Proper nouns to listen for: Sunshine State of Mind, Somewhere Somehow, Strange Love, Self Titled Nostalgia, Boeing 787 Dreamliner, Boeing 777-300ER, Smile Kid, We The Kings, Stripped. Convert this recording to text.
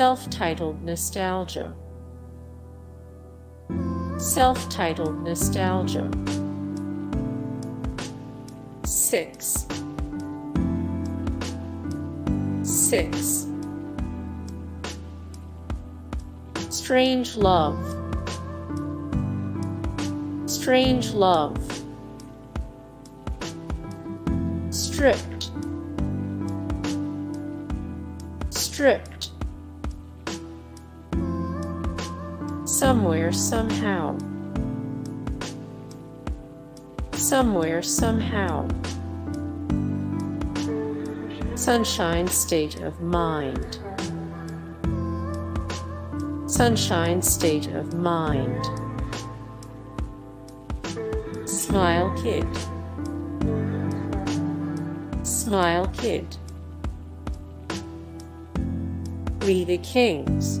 Self-titled nostalgia. Self-titled nostalgia. 6. 6. Strange love. Strange love. Stripped. Stripped. Somewhere somehow. Somewhere somehow. Sunshine state of mind. Sunshine state of mind. Smile Kid. Smile Kid. We the Kings.